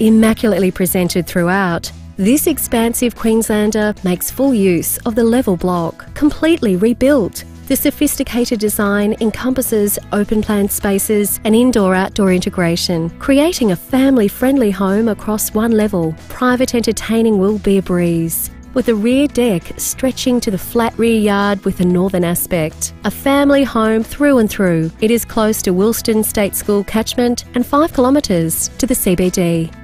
Immaculately presented throughout, this expansive Queenslander makes full use of the level block, completely rebuilt. The sophisticated design encompasses open-plan spaces and indoor-outdoor integration, creating a family-friendly home across one level. Private entertaining will be a breeze, with the rear deck stretching to the flat rear yard with a northern aspect. A family home through and through, it is close to Wilston State School catchment and 5 kilometres to the CBD.